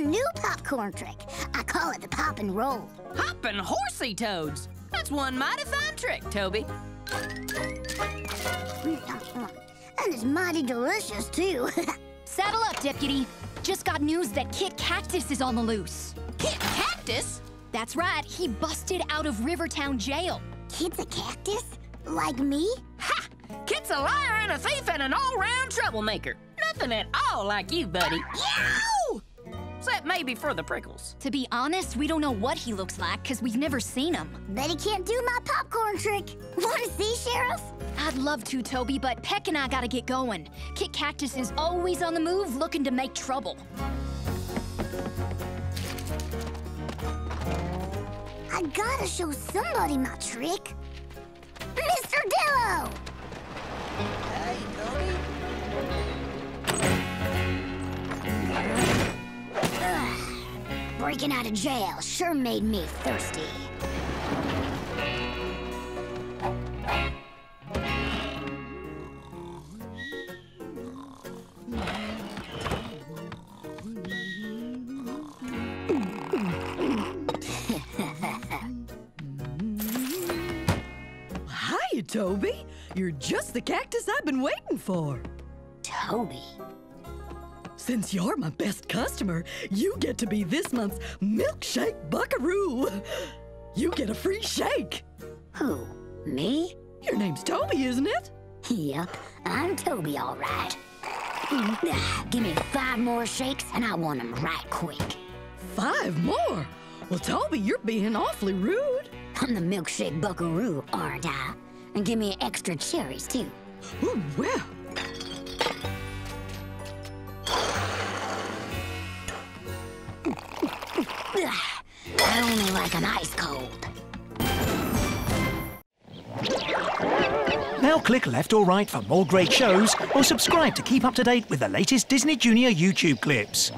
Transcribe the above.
a new popcorn trick. I call it the pop and roll. Hoppin' horsey toads. That's one mighty fine trick, Toby. And it's mighty delicious, too. Saddle up, Deputy. Just got news that Kit Cactus is on the loose. Kit Cactus? That's right. He busted out of Rivertown jail. Kit's a cactus? Like me? Ha! Kit's a liar and a thief and an all-round troublemaker. Nothing at all like you, buddy. Yow! Except maybe for the prickles. To be honest, we don't know what he looks like because we've never seen him. Bet he can't do my popcorn trick. Want to see, Sheriff? I'd love to, Toby, but Peck and I gotta get going. Kit Cactus is always on the move looking to make trouble. I gotta show somebody my trick. Mr. Dillo! Hey, Toby. Breaking out of jail sure made me thirsty. Hiya, Toby. You're just the cactus I've been waiting for. Toby? Since you're my best customer, you get to be this month's milkshake buckaroo. You get a free shake. Who, me? Your name's Toby, isn't it? Yep, I'm Toby, all right. Give me 5 more shakes and I want them right quick. 5 more? Well, Toby, you're being awfully rude. I'm the milkshake buckaroo, aren't I? And give me extra cherries, too. Ooh, well. I only like them ice cold. Now click left or right for more great shows, or subscribe to keep up to date with the latest Disney Junior YouTube clips.